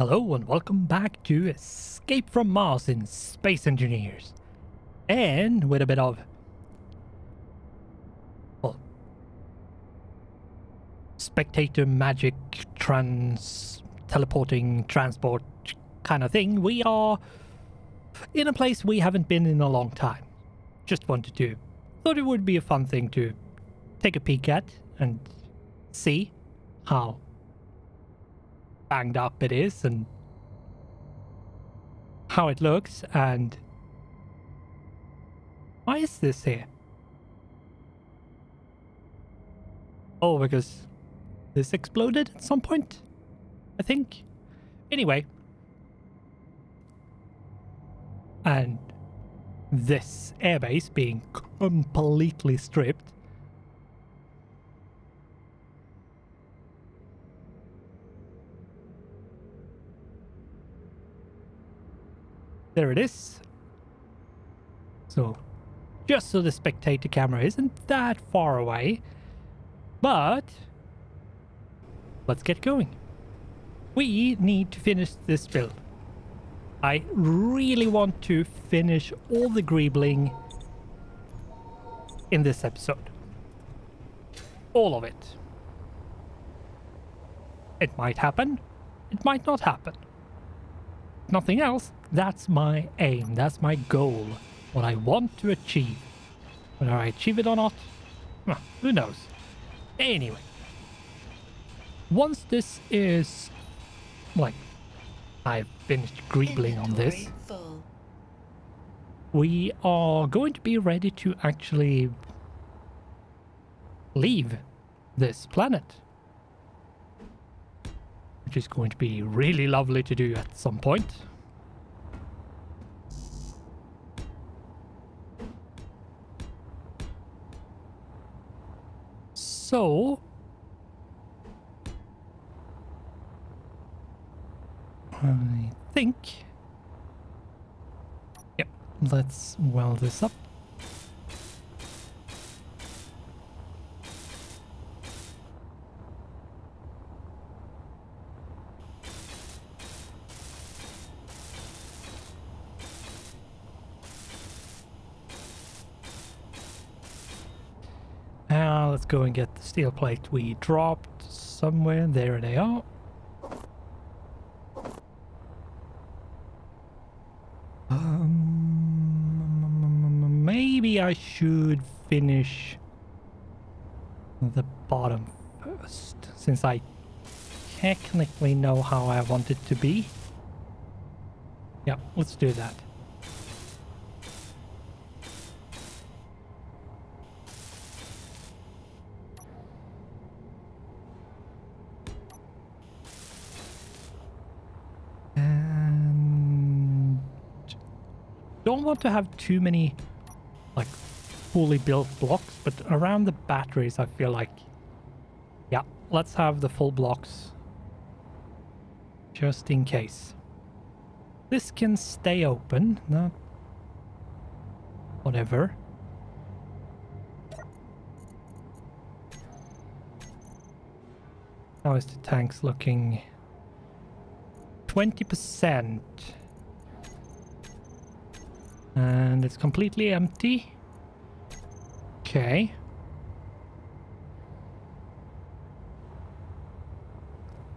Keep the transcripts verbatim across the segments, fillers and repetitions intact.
Hello and welcome back to Escape from Mars in Space Engineers. And with a bit of... well... spectator magic, trans... teleporting, transport kind of thing, we are in a place we haven't been in a long time. Just wanted to... thought it would be a fun thing to take a peek at and see how banged up it is and how it looks. And why is this here? Oh, because this exploded at some point, I think. Anyway, and this airbase being completely stripped. There it is. So, just so the spectator camera isn't that far away, but let's get going. We need to finish this build. I really want to finish all the greebling in this episode. All of it. It might happen, it might not happen. Nothing else. That's my aim, that's my goal, what I want to achieve. Whether I achieve it or not, well, who knows. Anyway, once this is, like, I've finished greebling on this, we are going to be ready to actually leave this planet, which is going to be really lovely to do at some point. So, I think, yep, let's weld this up. Go and get the steel plate we dropped somewhere. There they are. Um, maybe I should finish the bottom first, since I technically know how I want it to be. Yeah, let's do that. Don't want to have too many, like, fully built blocks, but around the batteries I feel like, yeah, let's have the full blocks just in case. This can stay open, no, whatever. How is the tanks looking? twenty percent. And it's completely empty. Okay.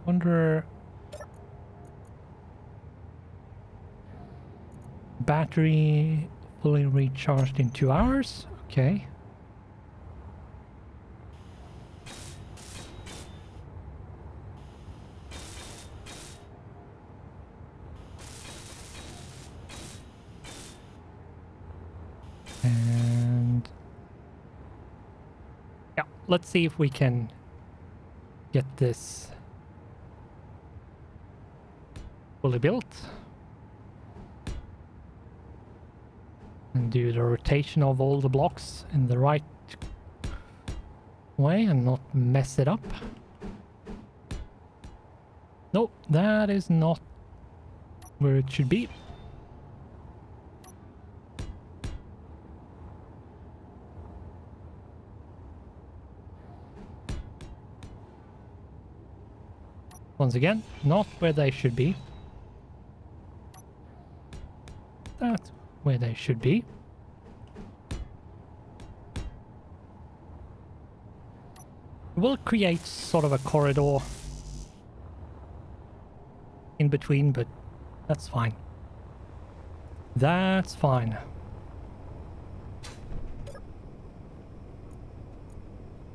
Wonder... battery fully recharged in two hours. Okay. Let's see if we can get this fully built and do the rotation of all the blocks in the right way and not mess it up. Nope, that is not where it should be. Once again, not where they should be. That's where they should be. We'll create sort of a corridor in between, but that's fine. That's fine.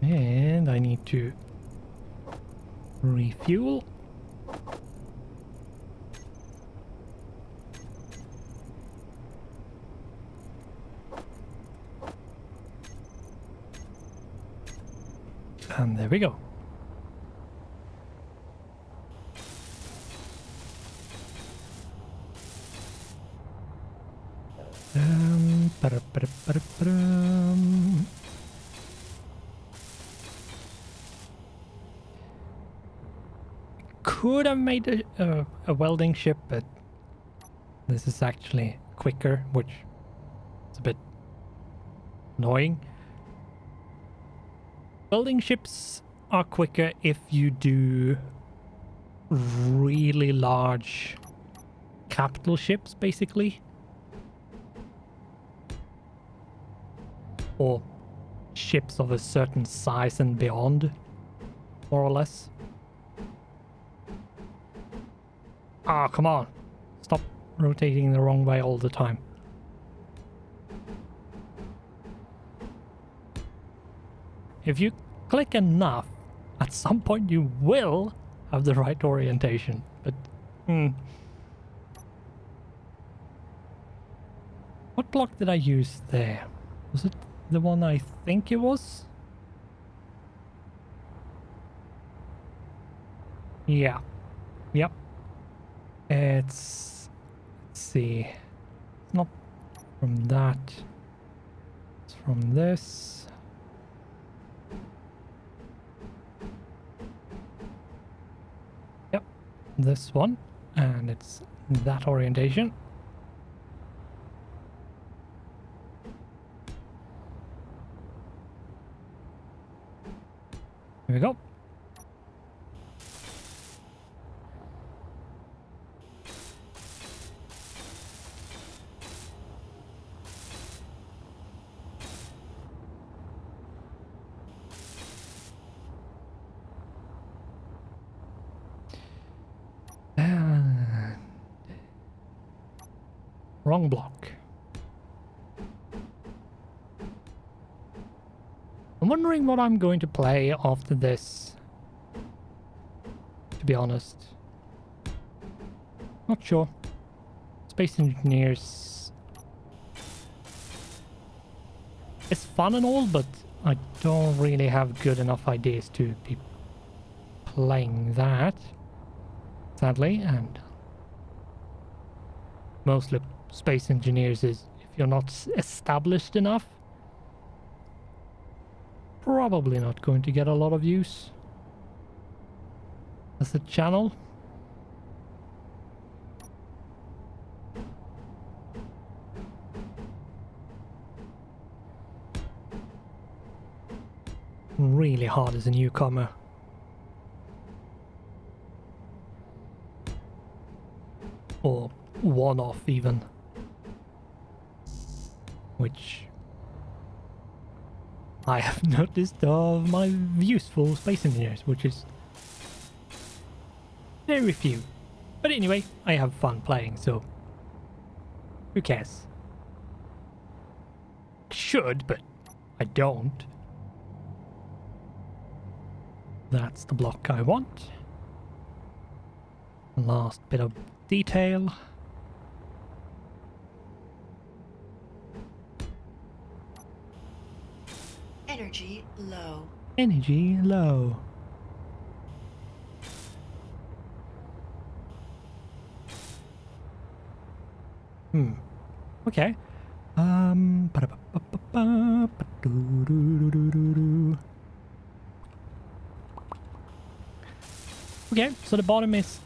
And I need to refuel. And there we go. Um, ba-da, ba-da, ba-da, ba-da. Could have made a, a, a welding ship, but this is actually quicker, which is a bit annoying. Welding ships are quicker if you do really large capital ships, basically. Or ships of a certain size and beyond, more or less. Ah, come on. Stop rotating the wrong way all the time. If you click enough, at some point you will have the right orientation, but hmm. What block did I use there? Was it the one I think it was? Yeah. Yep. It's... Let's see. It's not from that. It's from this. This one, and it's that orientation. Here we go. Wrong block. I'm wondering what I'm going to play after this, to be honest. Not sure. Space Engineers. It's fun and all, but I don't really have good enough ideas to be playing that, sadly. And mostly Space Engineers is, if you're not established enough, probably not going to get a lot of use as a channel. Really hard as a newcomer. Or one-off even. Which I have noticed of my useful Space Engineers, which is very few. But anyway, I have fun playing, so who cares? Should, but I don't. That's the block I want. Last bit of detail. Energy low. Energy low. Hmm. Okay. Um. Okay, so the bottom is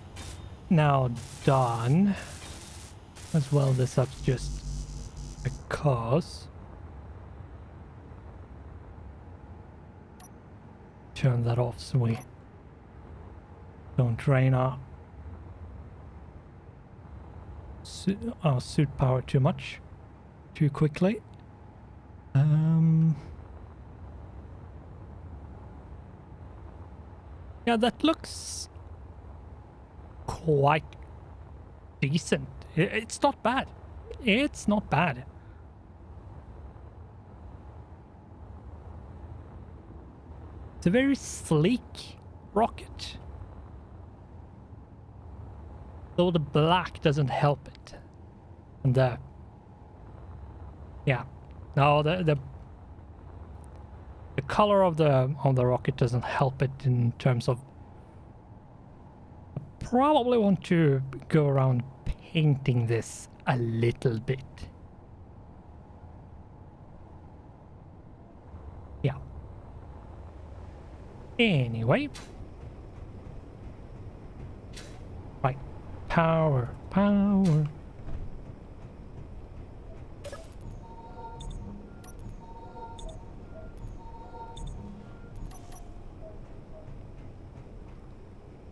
now done. Let's weld this up just because. Turn that off so we don't drain our su- our suit power too much, too quickly. Um, yeah, that looks quite decent. It's not bad. It's not bad. It's a very sleek rocket. Though the black doesn't help it. And the... Yeah. No, the, the... The color of the of the rocket doesn't help it in terms of... I probably want to go around painting this a little bit. Yeah. Anyway. Right. Power. Power.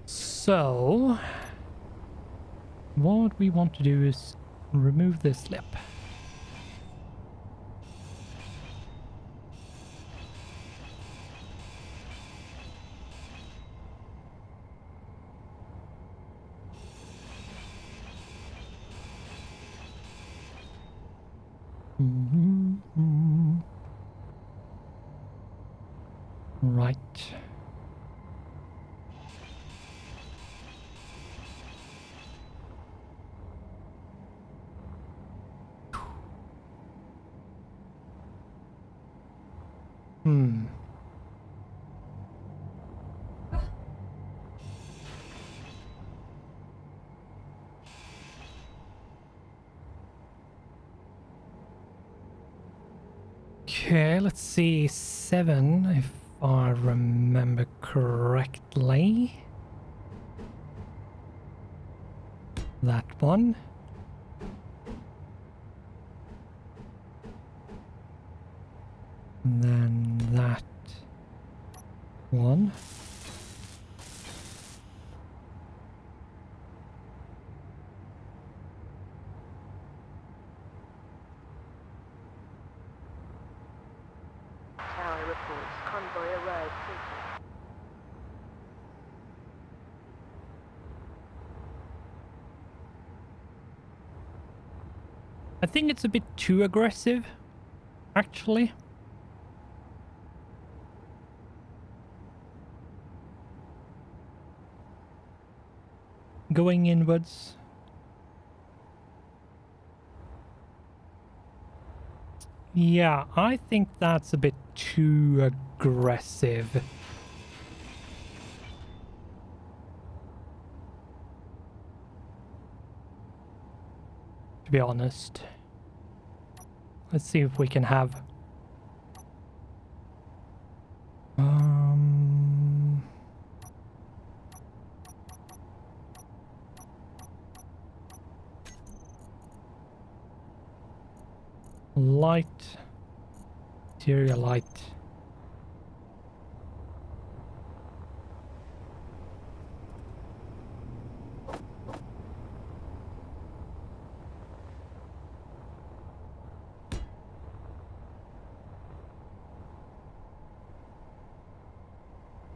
So... what we want to do is remove this lip. Mm-hmm. Right. Hmm. Okay, let's see, seven, if I remember correctly. That one. And then that one. Tower reports convoy arrived safely. I think it's a bit too aggressive, actually. Going inwards. Yeah, I think that's a bit too aggressive. To be honest. Let's see if we can have... light, interior light.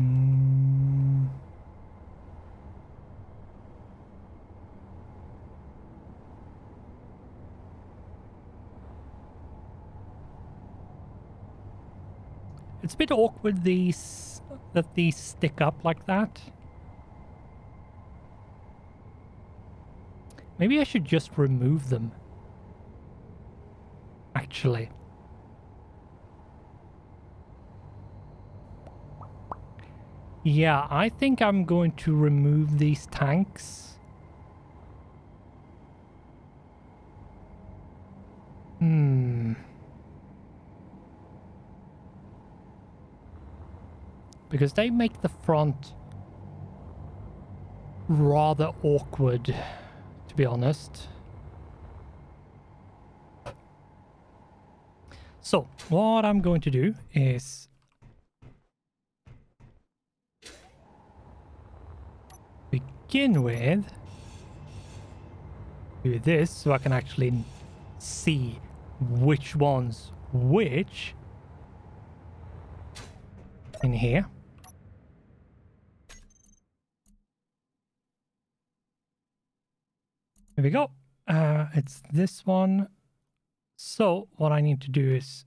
Mm. It's a bit awkward these that these stick up like that. Maybe I should just remove them. Actually. Yeah, I think I'm going to remove these tanks. Hmm. Because they make the front rather awkward, to be honest. So, what I'm going to do is... begin with... do this so I can actually see which one's which in here. Here we go. Uh, it's this one. So what I need to do is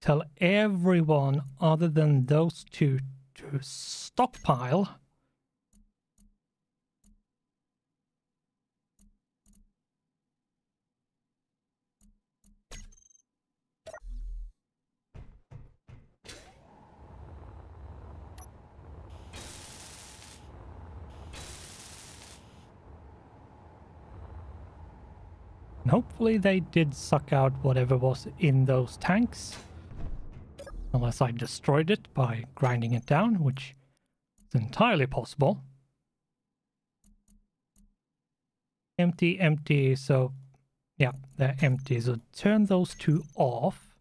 tell everyone other than those two to stockpile. And hopefully they did suck out whatever was in those tanks. Unless I destroyed it by grinding it down, which is entirely possible. Empty, empty, so yeah, they're empty. So turn those two off.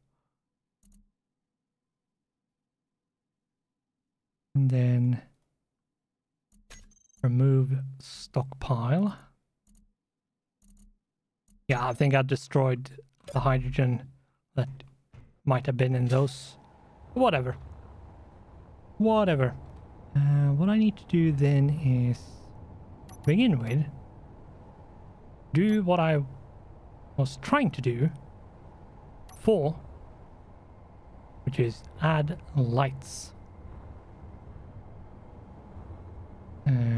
And then remove stockpile. Yeah, I think I destroyed the hydrogen that might have been in those. Whatever. Whatever. Uh, what I need to do then is, to begin with, do what I was trying to do before, which is add lights. And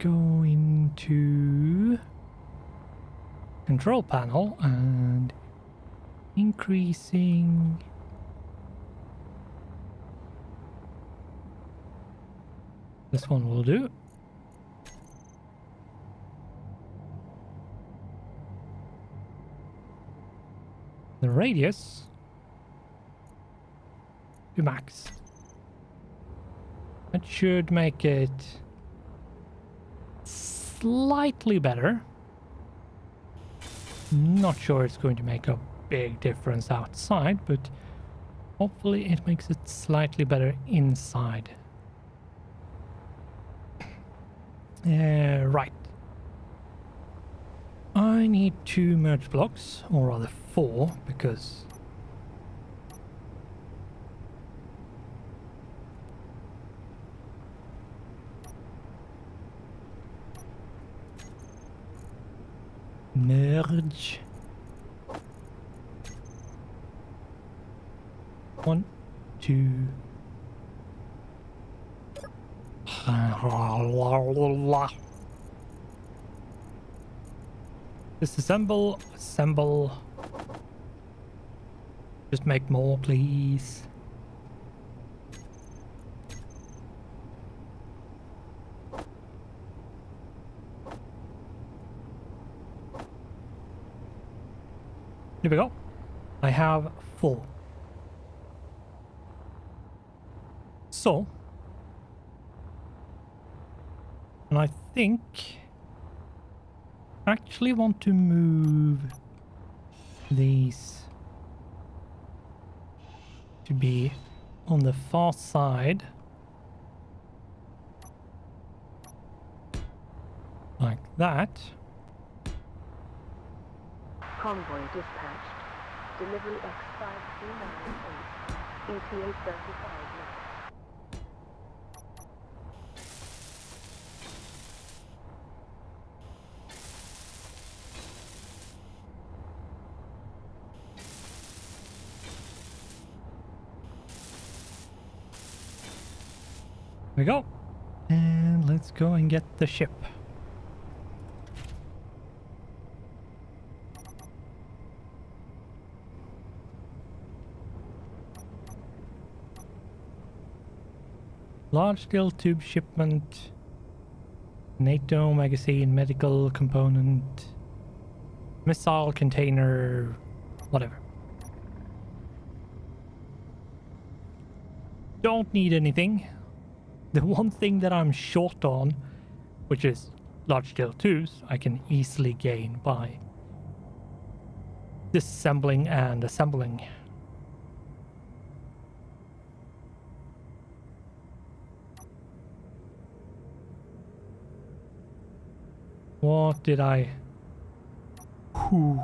go into control panel and increasing this one will do. The radius to max. That should make it slightly better. Not sure it's going to make a big difference outside, but hopefully it makes it slightly better inside. Uh, right. I need two merge blocks, or rather four, because merge. One, two. Disassemble, assemble. Just make more, please. Here we go. I have four. So, and I think I actually want to move these to be on the far side, like that. Convoy dispatched. Delivery X five three nine eight, E T A thirty-five. Here we go. And let's go and get the ship. Large steel tube shipment, NATO magazine, medical component, missile container, whatever. Don't need anything. The one thing that I'm short on, which is large scale tubes, I can easily gain by disassembling and assembling. What did I... Whew.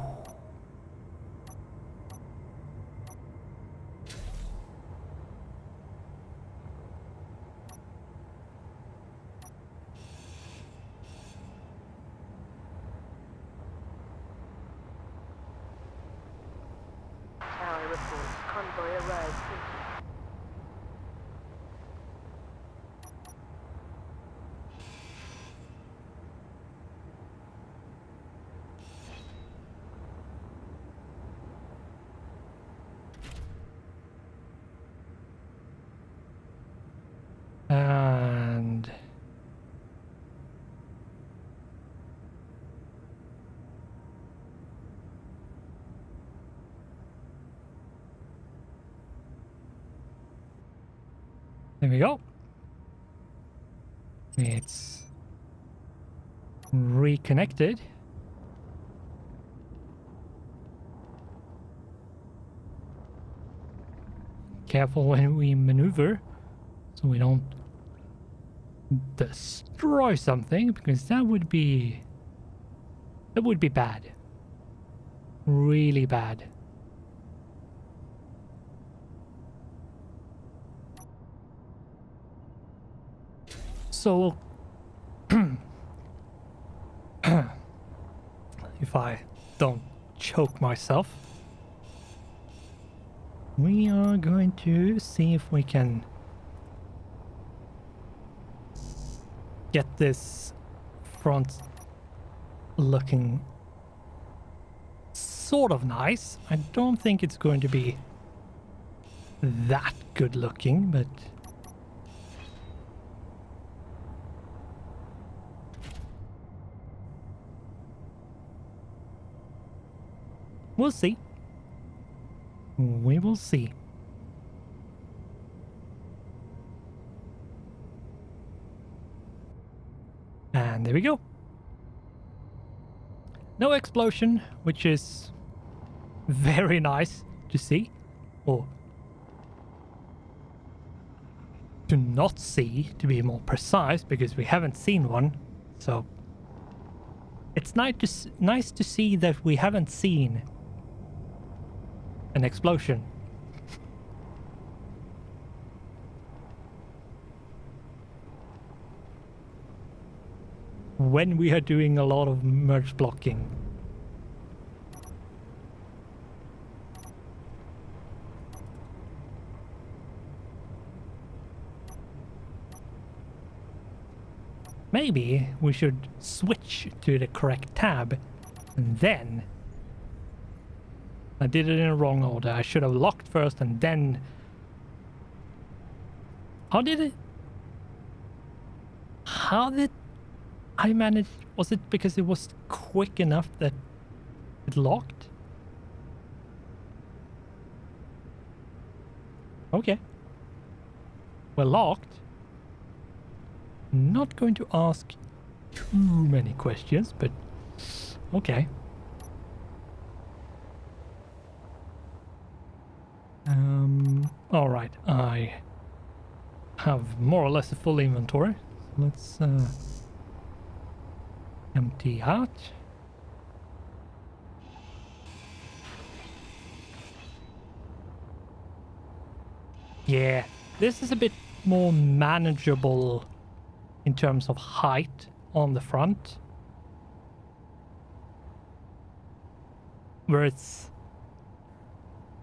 There we go. It's reconnected. Careful when we maneuver so we don't destroy something, because that would be that would be bad. Really bad. So if I don't choke myself, we are going to see if we can get this front looking sort of nice. I don't think it's going to be that good looking, but we'll see. We will see. And there we go. No explosion, which is very nice to see. Or to not see, to be more precise, because we haven't seen one. So it's nice to, nice to see that we haven't seen an explosion. When we are doing a lot of merge blocking. Maybe we should switch to the correct tab and then... I did it in the wrong order. I should have locked first and then... How did it... How did I manage... Was it because it was quick enough that it locked? Okay. We're locked. Not going to ask too many questions, but... Okay. Um, all right, I have more or less a full inventory. Let's uh, empty out. Yeah, this is a bit more manageable in terms of height on the front. Where it's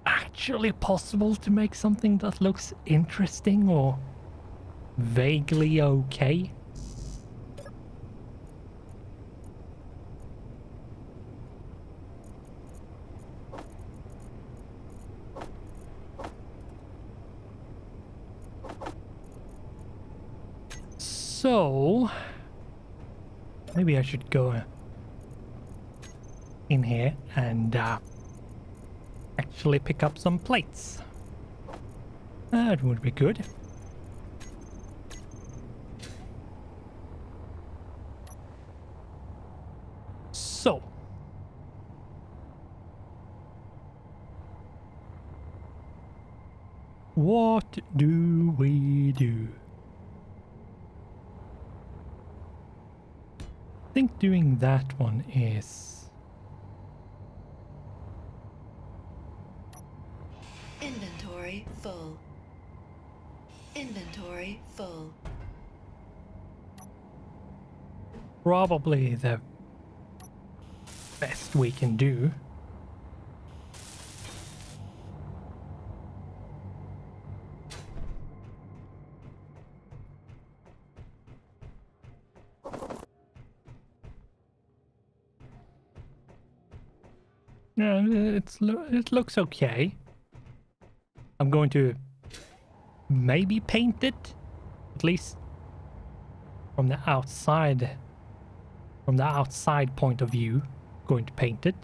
actually possible to make something that looks interesting or vaguely okay. So maybe I should go in here and uh, actually pick up some plates. That would be good. So. What do we do? I think doing that one is... Inventory full. Inventory full. Probably the best we can do. No, it's it looks okay. I'm going to maybe paint it, at least from the outside. From the outside point of view, going to paint it.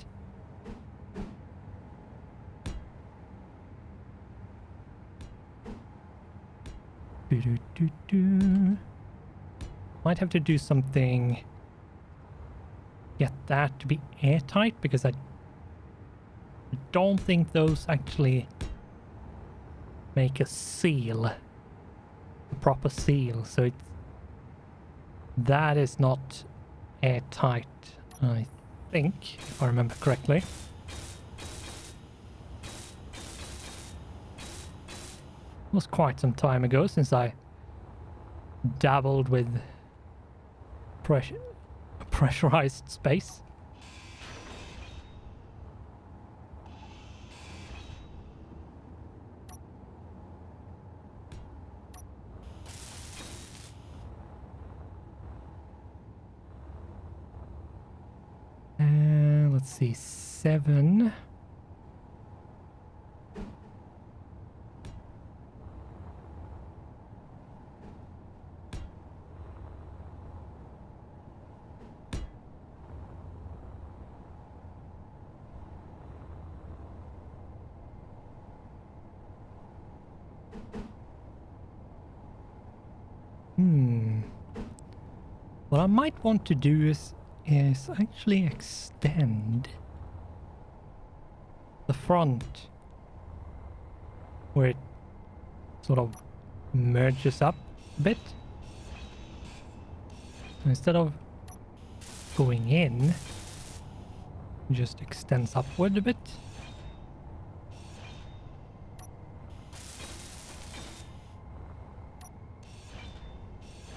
Do, do, do, do. Might have to do something. Get that to be airtight because I. I don't think those actually make a seal, a proper seal, so it's, that is not airtight, I think, if I remember correctly. It was quite some time ago since I dabbled with pressure, pressurized space. See, seven. Hmm. What I might want to do is Is actually extend the front where it sort of merges up a bit. So instead of going in, it just extends upward a bit.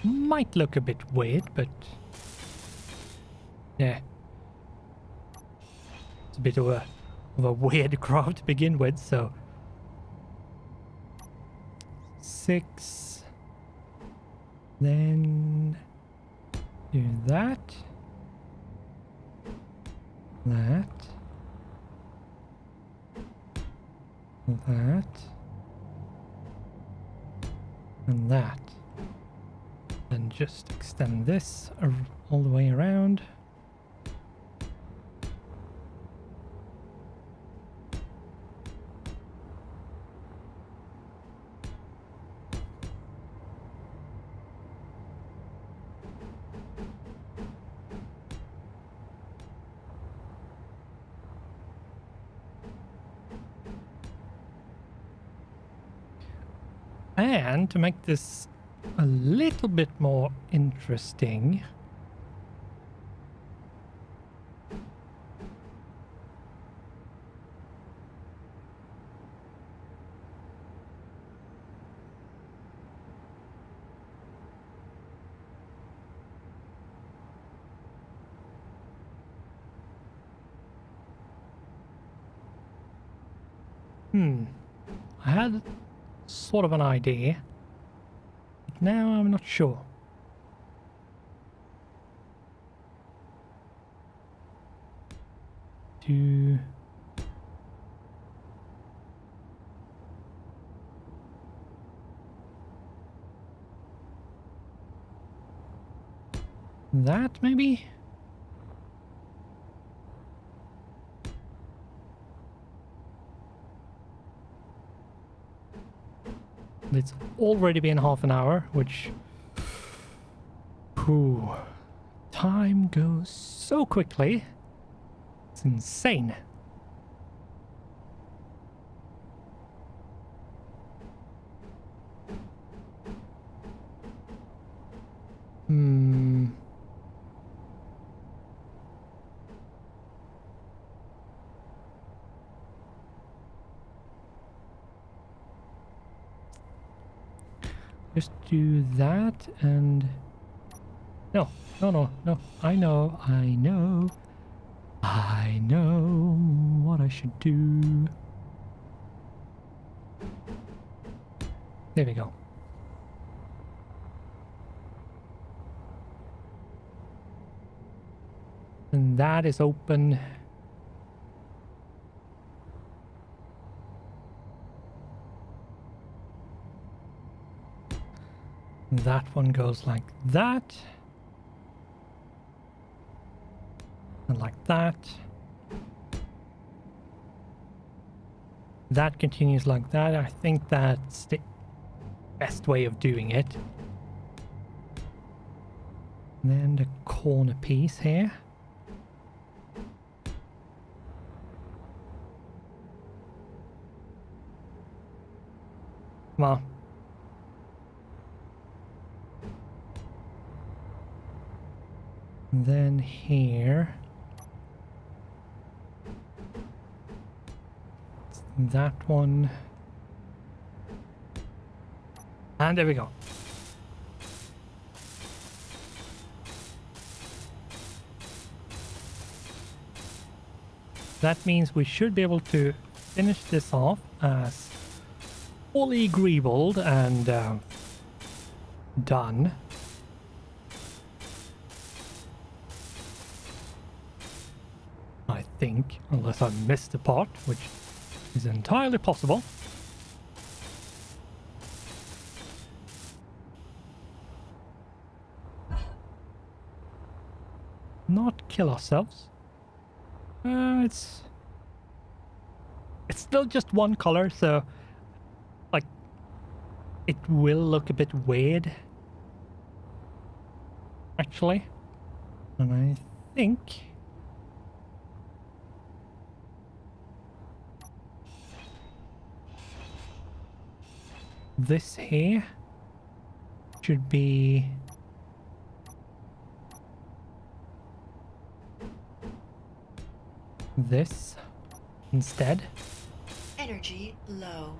Might look a bit weird, but yeah, it's a bit of a, of a weird craft to begin with, so... Six... Then... Do that... That... That... And that. And just extend this all the way around. And to make this a little bit more interesting, hmm, I had sort of an idea. Now I'm not sure. Do... That maybe? It's already been half an hour, which... Whew. Time goes so quickly. It's insane. Hmm. Just do that and... No, no, no, no. I know, I know. I know what I should do. There we go. And that is open. That one goes like that. And like that. That continues like that. I think that's the best way of doing it. And then the corner piece here. Come on. And then here. That one. And there we go. That means we should be able to finish this off as fully greebled and uh, done. I think, unless I missed a part, which is entirely possible. Not kill ourselves. Uh, it's it's still just one color, so like it will look a bit weird, actually. And I think. This here should be this instead. Energy low.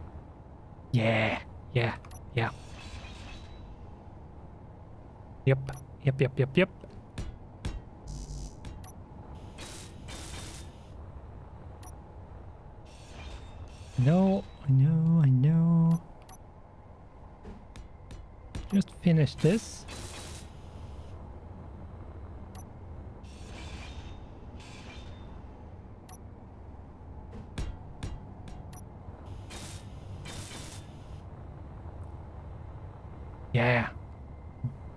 Yeah, yeah, yeah. Yep, yep, yep, yep, yep. No, I know, I know. Just finish this. Yeah.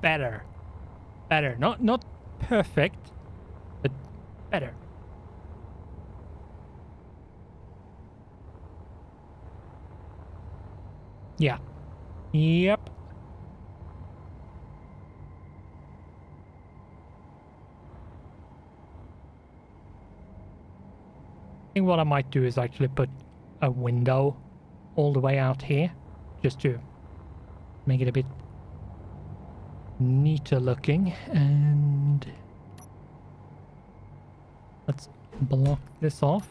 Better. Better. Not not perfect, but better. Yeah. Yep. What I might do is actually put a window all the way out here just to make it a bit neater looking, and let's block this off.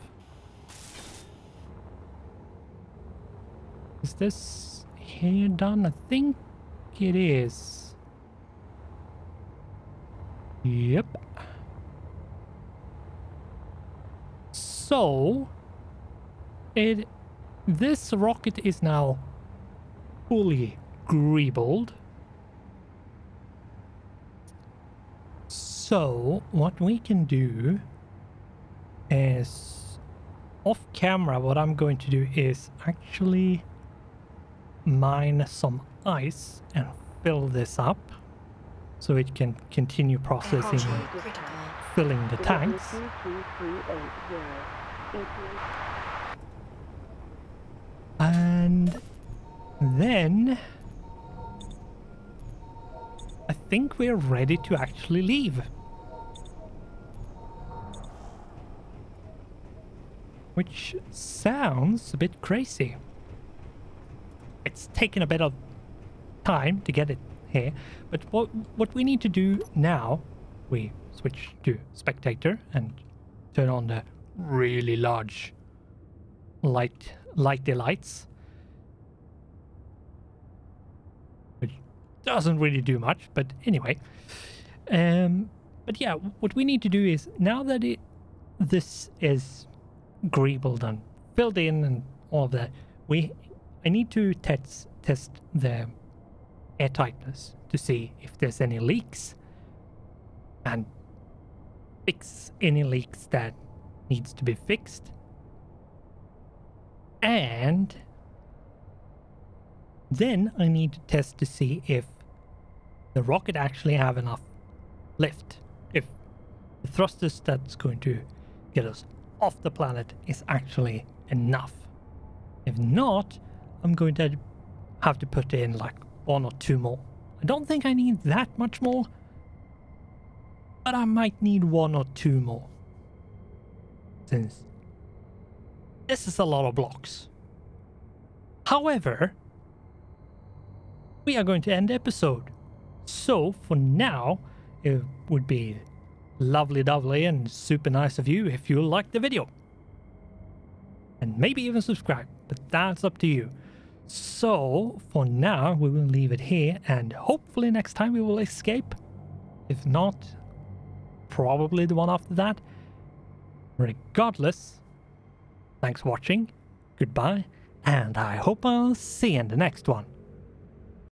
Is this here done? I think it is. Yep. So, it this rocket is now fully greebled. So, what we can do is, off camera, what I'm going to do is actually mine some ice and fill this up so it can continue processing, filling the tanks. And Then I think we're ready to actually leave. Which sounds a bit crazy. It's taken a bit of time to get it here, but what what we need to do now, we switch to spectator and turn on the really large light lighty lights. Which doesn't really do much, but anyway. Um, but yeah, what we need to do is, now that it this is greebled and filled in and all of that, we I need to test test the air tightness to see if there's any leaks and fix any leaks that needs to be fixed. And then I need to test to see if the rocket actually have enough lift, if the thrusters that's going to get us off the planet is actually enough. If not, I'm going to have to put in like one or two more. I don't think I need that much more, but I might need one or two more, since this is a lot of blocks. However, we are going to end the episode, so for now it would be lovely dovely and super nice of you if you liked the video, and maybe even subscribe, but that's up to you. So for now we will leave it here, and hopefully next time we will escape, if not probably the one after that. Regardless, thanks for watching, goodbye, and I hope I'll see you in the next one.